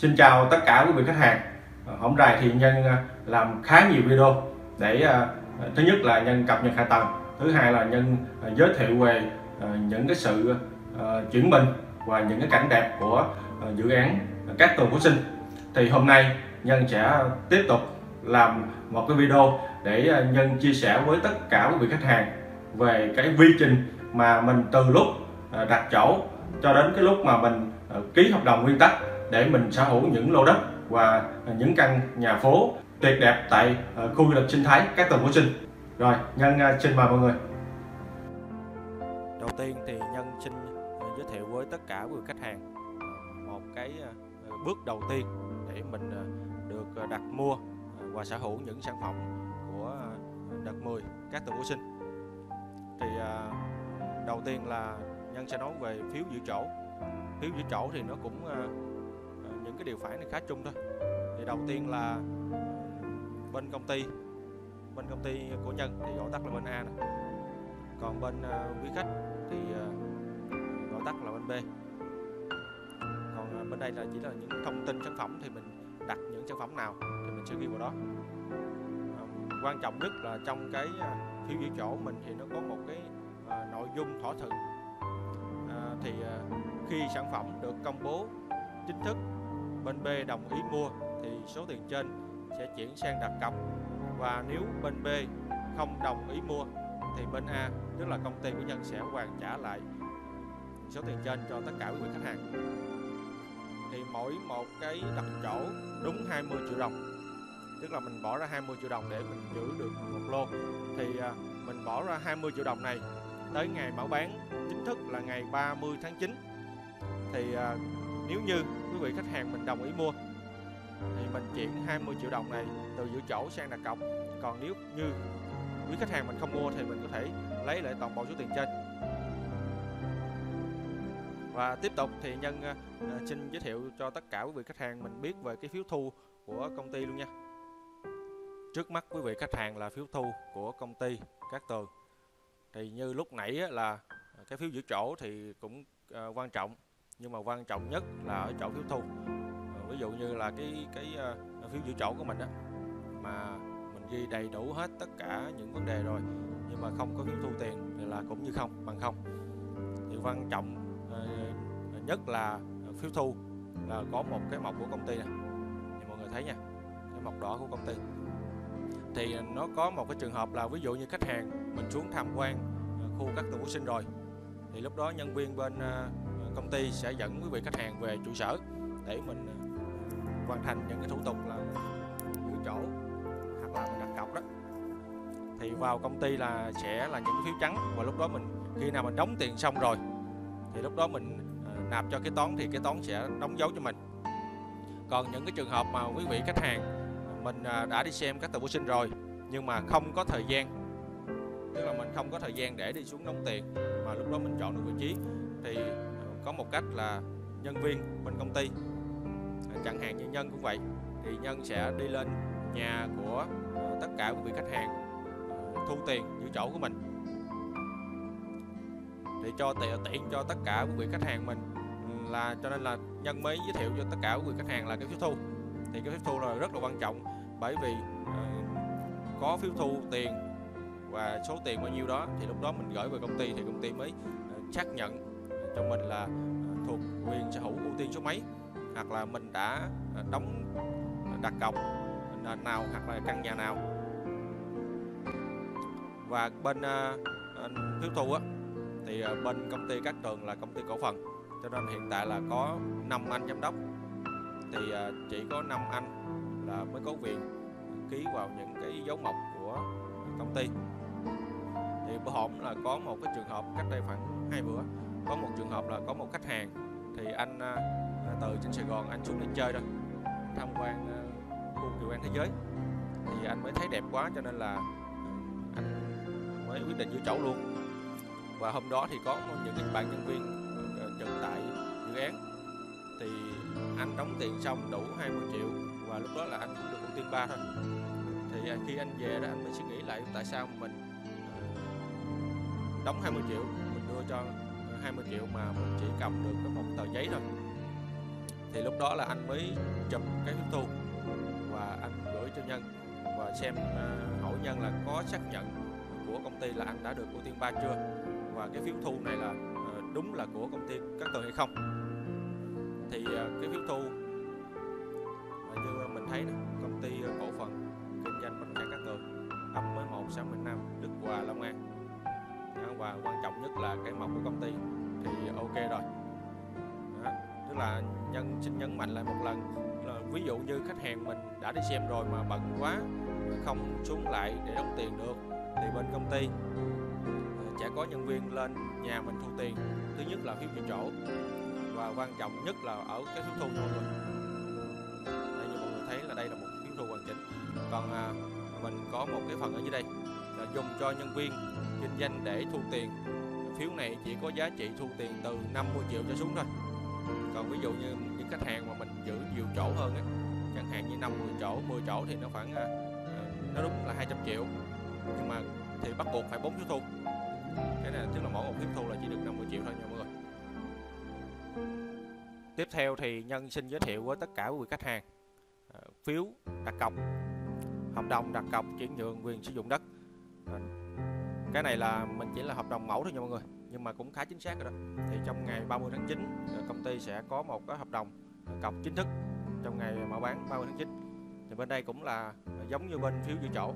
Xin chào tất cả quý vị khách hàng. Hôm nay thì Nhân làm khá nhiều video để thứ nhất là Nhân cập nhật hạ tầng, thứ hai là Nhân giới thiệu về những cái sự chuyển mình và những cái cảnh đẹp của dự án Cát Tường Phú Sinh. Thì hôm nay Nhân sẽ tiếp tục làm một cái video để Nhân chia sẻ với tất cả quý vị khách hàng về cái quy trình mà mình từ lúc đặt chỗ cho đến cái lúc mà mình ký hợp đồng nguyên tắc để mình sở hữu những lô đất và những căn nhà phố tuyệt đẹp tại khu du lịch sinh thái Cát Tường Phú Sinh. Rồi, Nhân xin mời mọi người. Đầu tiên thì Nhân xin giới thiệu với tất cả quý khách hàng một cái bước đầu tiên để mình được đặt mua và sở hữu những sản phẩm của đợt 10 Cát Tường Phú Sinh. Thì đầu tiên là Nhân sẽ nói về phiếu giữ chỗ. Phiếu giữ chỗ thì nó cũng những cái điều khoản này khá chung thôi. Thì đầu tiên là bên công ty của Nhân thì gọi tắt là bên A này. Còn bên quý khách thì gọi tắt là bên B. Còn bên đây là chỉ là những thông tin sản phẩm, thì mình đặt những sản phẩm nào thì mình sẽ ghi vào đó. Quan trọng nhất là trong cái phiếu giữ chỗ mình thì nó có một cái nội dung thỏa thuận. Thì khi sản phẩm được công bố chính thức, bên B đồng ý mua thì số tiền trên sẽ chuyển sang đặt cọc, và nếu bên B không đồng ý mua thì bên A, tức là công ty của Nhân, sẽ hoàn trả lại số tiền trên cho tất cả quý vị khách hàng. Thì mỗi một cái đặt chỗ đúng 20 triệu đồng, tức là mình bỏ ra 20 triệu đồng để mình giữ được một lô. Thì mình bỏ ra 20 triệu đồng này tới ngày mở bán chính thức là ngày 30 tháng 9. Thì nếu như quý vị khách hàng mình đồng ý mua thì mình chuyển 20 triệu đồng này từ giữ chỗ sang đặt cọc. Còn nếu như quý khách hàng mình không mua thì mình có thể lấy lại toàn bộ số tiền trên. Và tiếp tục thì Nhân xin giới thiệu cho tất cả quý vị khách hàng mình biết về cái phiếu thu của công ty luôn nha. Trước mắt quý vị khách hàng là phiếu thu của công ty Cát Tường. Thì như lúc nãy là cái phiếu giữ chỗ thì cũng quan trọng, nhưng mà quan trọng nhất là ở chỗ phiếu thu. Ví dụ như là cái phiếu giữ chỗ của mình đó, mà mình ghi đầy đủ hết tất cả những vấn đề rồi nhưng mà không có phiếu thu tiền thì là cũng như không, bằng không. Thì quan trọng nhất là phiếu thu là có một cái mộc của công ty này, thì mọi người thấy nha, cái mộc đỏ của công ty. Thì nó có một cái trường hợp là ví dụ như khách hàng mình xuống tham quan khu Cát Tường Phú Sinh rồi, thì lúc đó nhân viên bên công ty sẽ dẫn quý vị khách hàng về trụ sở để mình hoàn thành những cái thủ tục là giữ chỗ hoặc là mình đặt cọc đó. Thì vào công ty là sẽ là những phiếu trắng, và lúc đó mình khi nào mình đóng tiền xong rồi thì lúc đó mình nạp cho kế toán, thì kế toán sẽ đóng dấu cho mình. Còn những cái trường hợp mà quý vị khách hàng mình đã đi xem Cát Tường Phú Sinh rồi nhưng mà không có thời gian, tức là mình không có thời gian để đi xuống đóng tiền mà lúc đó mình chọn được vị trí, thì có một cách là nhân viên bên công ty, chẳng hạn như Nhân cũng vậy, thì Nhân sẽ đi lên nhà của tất cả quý vị khách hàng thu tiền giữ chỗ của mình, để cho tiện cho tất cả quý vị khách hàng mình. Là cho nên là Nhân mới giới thiệu cho tất cả quý vị khách hàng là cái phiếu thu. Thì cái phiếu thu là rất là quan trọng, bởi vì có phiếu thu tiền và số tiền bao nhiêu đó thì lúc đó mình gửi về công ty, thì công ty mới xác nhận cho mình là thuộc quyền sở hữu ưu tiên số mấy, hoặc là mình đã đóng đặt cọc nền nào hoặc là căn nhà nào. Và bên phiếu thu á, thì bên công ty Cát Tường là công ty cổ phần, cho nên hiện tại là có 5 anh giám đốc, thì chỉ có 5 anh là mới có quyền ký vào những cái dấu mộc của công ty. Thì bữa hổm là có một cái trường hợp cách đây khoảng 2 bữa, có một trường hợp là có một khách hàng thì anh từ trên Sài Gòn anh xuống để chơi thôi, tham quan khu kiều an thế giới, thì anh mới thấy đẹp quá cho nên là anh mới quyết định giữ chỗ luôn. Và hôm đó thì có những bạn nhân viên trực tại dự án, thì anh đóng tiền xong đủ 20 triệu, và lúc đó là anh cũng được ưu tiên 3 thôi. Thì khi anh về đó anh mới suy nghĩ lại tại sao mình đóng 20 triệu, mình đưa cho 20 triệu mà mình chỉ cầm được có một tờ giấy thôi. thì lúc đó là anh mới chụp cái tiếp thu và anh gửi cho Nhân và xem hỏi Nhân là có xác nhận của công ty là anh đã được ưu tiên 3 chưa, và cái phiếu thu này là đúng là của công ty Cát Tường hay không. Thì cái phiếu thu mà như mình thấy này, công ty cổ phần kinh doanh bất động sản Cát Tường ấp 11 xã Minh Nam, Đức Hòa, Long An, và quan trọng nhất là cái mộc của công ty thì ok rồi. Đó, tức là Nhân xin nhấn mạnh lại một lần là ví dụ như khách hàng mình đã đi xem rồi mà bận quá không xuống lại để đóng tiền được thì bên công ty sẽ có nhân viên lên nhà mình thu tiền. Thứ nhất là phiếu dự chỗ, và quan trọng nhất là ở cái phiếu thu mọi người. Đây, như mọi người thấy là đây là một phiếu thu hoàn chỉnh. Còn mình có một cái phần ở dưới đây là dùng cho nhân viên kinh doanh để thu tiền. Phiếu này chỉ có giá trị thu tiền từ 50 triệu trở xuống thôi. Còn ví dụ như những khách hàng mà mình giữ nhiều chỗ hơn ấy, chẳng hạn như 50 chỗ, 10 chỗ thì nó khoảng nó đúng là 200 triệu. Nhưng mà thì bắt buộc phải 4 phiếu thu. Cái này tức là mỗi một phiếu thu là chỉ được 50 triệu thôi nha mọi người. Tiếp theo thì Nhân xin giới thiệu với tất cả quý vị khách hàng phiếu đặt cọc, hợp đồng đặt cọc chuyển nhượng quyền sử dụng đất. Cái này là mình chỉ là hợp đồng mẫu thôi nha mọi người, nhưng mà cũng khá chính xác rồi đó. Thì trong ngày 30 tháng 9 công ty sẽ có một cái hợp đồng cọc chính thức trong ngày mở bán 30 tháng 9. Thì bên đây cũng là giống như bên phiếu dự chỗ,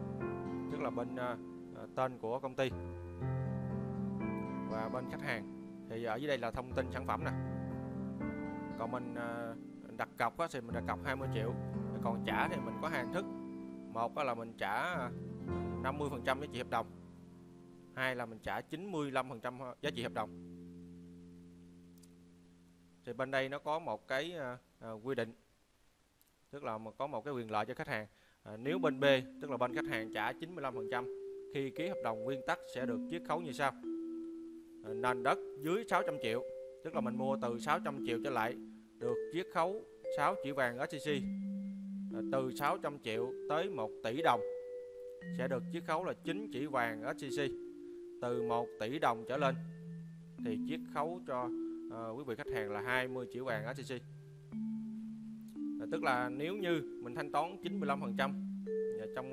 tức là bên tên của công ty và bên khách hàng. Thì ở dưới đây là thông tin sản phẩm nè. Còn mình đặt cọc thì mình đặt cọc 20 triệu. Còn trả thì mình có hai hình thức. Một là mình trả 50% giá trị hợp đồng, hai là mình trả 95% giá trị hợp đồng. Thì bên đây nó có một cái quy định, tức là có một cái quyền lợi cho khách hàng. Nếu bên B, tức là bên khách hàng trả 95% khi ký hợp đồng nguyên tắc sẽ được chiết khấu như sau: nền đất dưới 600 triệu, tức là mình mua từ 600 triệu trở lại được chiết khấu 6 chỉ vàng SCC. Từ 600 triệu tới 1 tỷ đồng sẽ được chiết khấu là 9 chỉ vàng SCC. Từ 1 tỷ đồng trở lên thì chiết khấu cho quý vị khách hàng là 20 chỉ vàng SCC. Tức là nếu như mình thanh toán 95% trong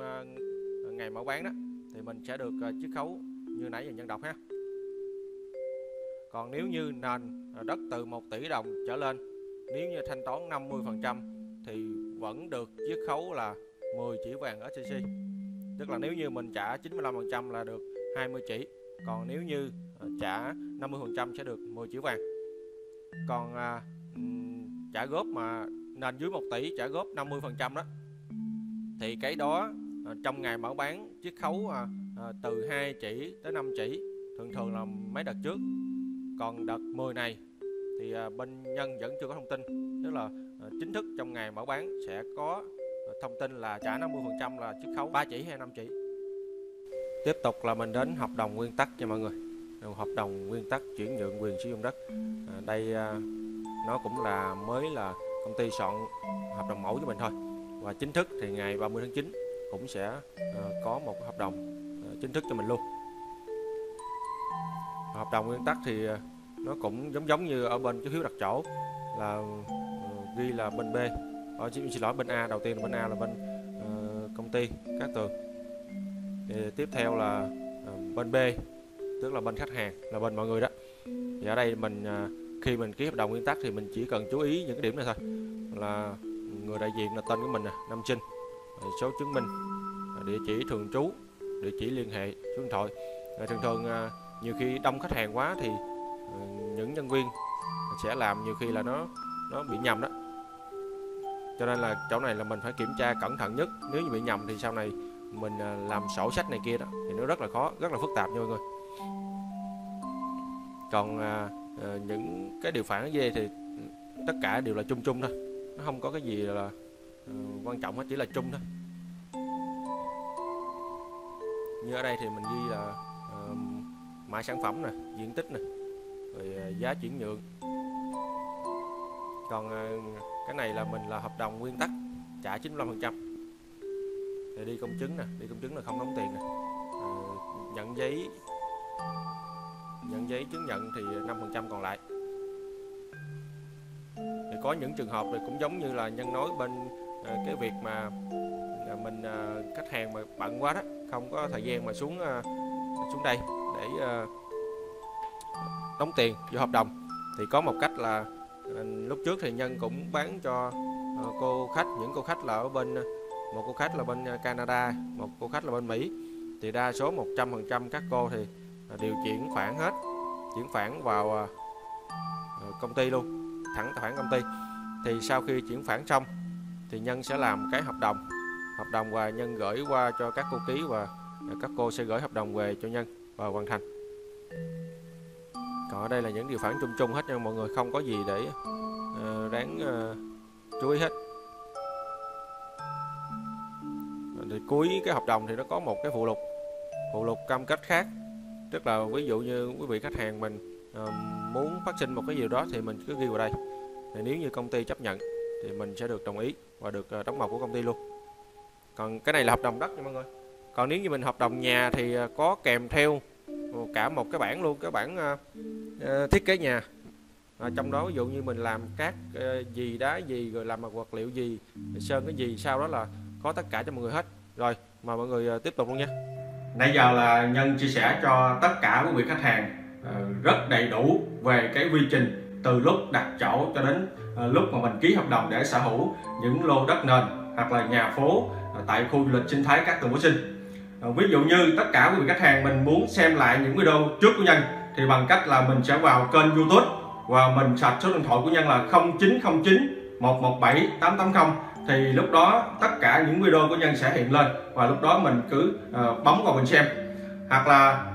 ngày mở bán đó thì mình sẽ được chiết khấu như nãy giờ Nhân đọc ha. Còn nếu như nền đất từ 1 tỷ đồng trở lên, nếu như thanh toán 50% thì vẫn được chiết khấu là 10 chỉ vàng SCC. Tức là nếu như mình trả 95% là được 20 chỉ, còn nếu như trả 50% sẽ được 10 chỉ vàng. Còn trả góp mà nền dưới 1 tỷ trả góp 50% đó thì cái đó trong ngày mở bán chiết khấu từ 2 chỉ tới 5 chỉ, thường thường là mấy đợt trước. Còn đợt 10 này thì bên Nhân vẫn chưa có thông tin, tức là chính thức trong ngày mở bán sẽ có thông tin là trả 50% là chiết khấu 3 chỉ hay 5 chỉ. Tiếp tục là mình đến hợp đồng nguyên tắc cho mọi người. Hợp đồng nguyên tắc chuyển nhượng quyền sử dụng đất. Đây nó cũng là mới là công ty soạn hợp đồng mẫu với mình thôi. Và chính thức thì ngày 30 tháng 9 cũng sẽ có một hợp đồng chính thức cho mình luôn. Hợp đồng nguyên tắc thì nó cũng giống như ở bên cái phiếu đặt chỗ là ghi là bên B. Xin lỗi bên A, đầu tiên là bên A là bên công ty Cát Tường. Thì tiếp theo là bên B, tức là bên khách hàng, là bên mọi người đó. Thì ở đây mình khi mình ký hợp đồng nguyên tắc thì mình chỉ cần chú ý những cái điểm này thôi, là người đại diện là tên của mình nè, năm sinh, số chứng minh, địa chỉ thường trú, địa chỉ liên hệ, số điện thoại. Thường thường nhiều khi đông khách hàng quá thì những nhân viên sẽ làm nhiều khi là nó bị nhầm đó. Cho nên là chỗ này là mình phải kiểm tra cẩn thận nhất. Nếu như bị nhầm thì sau này mình làm sổ sách này kia đó thì nó rất là khó, rất là phức tạp nha mọi người. Còn những cái điều khoản ở dưới thì tất cả đều là chung chung thôi, nó không có cái gì là quan trọng hết, chỉ là chung thôi. Như ở đây thì mình ghi là mã sản phẩm nè, diện tích nè, rồi giá chuyển nhượng. Còn cái này là mình là hợp đồng nguyên tắc trả 95%. Thì đi công chứng nè, đi công chứng là không đóng tiền nè. Nhận giấy chứng nhận thì 5% còn lại. Thì có những trường hợp thì cũng giống như là Nhân nói bên cái việc mà mình khách hàng mà bận quá đó, không có thời gian mà xuống đây để đóng tiền vô hợp đồng, thì có một cách là lúc trước thì Nhân cũng bán cho những cô khách là ở bên, một cô khách là bên Canada, một cô khách là bên Mỹ, thì đa số 100% các cô thì đều chuyển khoản hết, chuyển khoản vào công ty luôn, thẳng khoản công ty. Thì sau khi chuyển khoản xong thì Nhân sẽ làm cái hợp đồng và Nhân gửi qua cho các cô ký và các cô sẽ gửi hợp đồng về cho Nhân và hoàn thành. Còn ở đây là những điều khoản chung chung hết nha mọi người, không có gì để đáng chú ý hết. Thì cuối cái hợp đồng thì nó có một cái phụ lục cam kết khác, tức là ví dụ như quý vị khách hàng mình muốn phát sinh một cái điều đó thì mình cứ ghi vào đây, thì nếu như công ty chấp nhận thì mình sẽ được đồng ý và được đóng màu của công ty luôn. Còn cái này là hợp đồng đất nha mọi người. Còn nếu như mình hợp đồng nhà thì có kèm theo cả một cái bảng luôn, cái bảng thiết kế nhà, trong đó ví dụ như mình làm cát gì, đá gì, rồi làm mặt vật liệu gì, sơn cái gì, sau đó là có tất cả cho mọi người hết. Rồi mà mọi người tiếp tục luôn nha. Nãy giờ là Nhân chia sẻ cho tất cả quý vị khách hàng rất đầy đủ về cái quy trình từ lúc đặt chỗ cho đến lúc mà mình ký hợp đồng để sở hữu những lô đất nền hoặc là nhà phố tại khu du lịch sinh thái Cát Tường Phú Sinh. Ví dụ như tất cả quý vị khách hàng mình muốn xem lại những video trước của Nhân thì bằng cách là mình sẽ vào kênh YouTube và mình search số điện thoại của Nhân là 0909 117 880. Thì lúc đó tất cả những video của Nhân sẽ hiện lên và lúc đó mình cứ bấm vào mình xem, hoặc là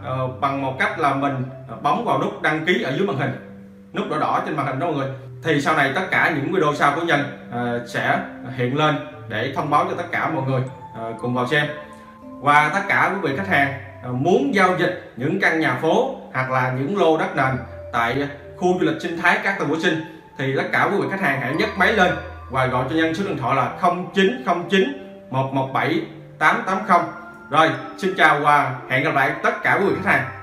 bằng một cách là mình bấm vào nút đăng ký ở dưới màn hình, nút đỏ đỏ trên màn hình đó mọi người. Thì sau này tất cả những video sau của Nhân sẽ hiện lên để thông báo cho tất cả mọi người cùng vào xem. Và tất cả quý vị khách hàng muốn giao dịch những căn nhà phố hoặc là những lô đất nền tại khu du lịch sinh thái Cát Tường Phú Sinh thì tất cả quý vị khách hàng hãy nhấc máy lên và gọi cho Nhân số điện thoại là 0909 117 880. Rồi, xin chào và hẹn gặp lại tất cả quý vị khách hàng.